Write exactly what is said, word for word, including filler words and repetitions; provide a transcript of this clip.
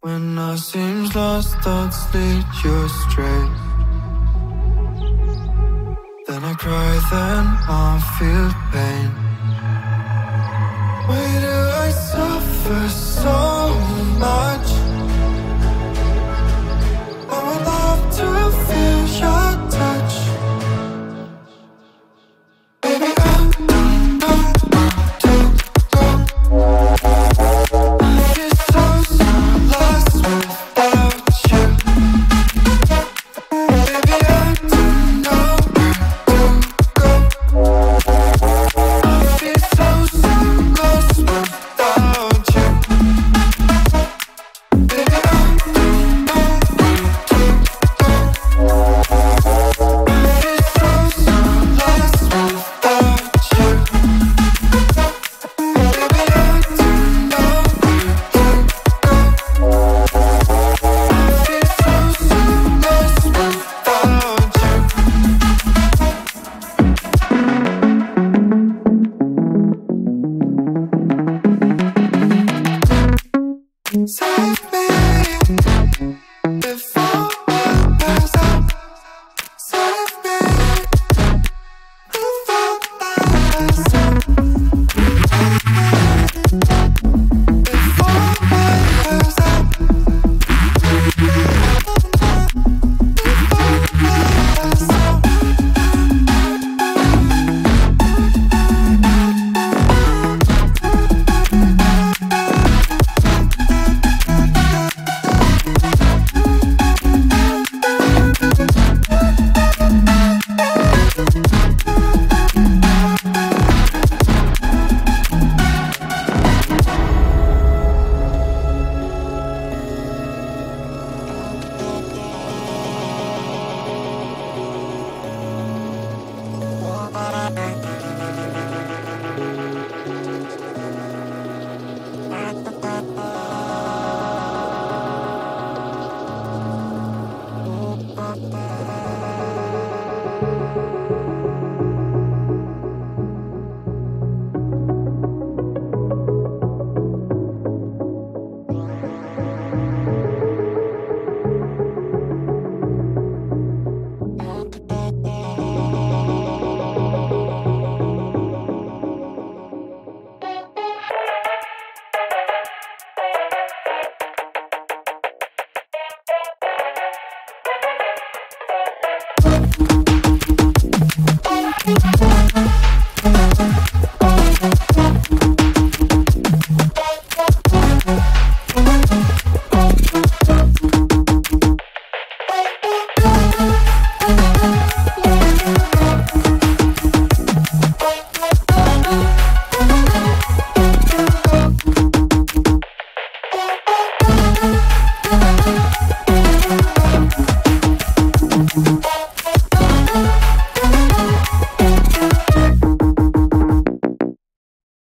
When I seemed lost, thoughts lead you astray. Then I cry, then I feel pain. Why do I suffer so much?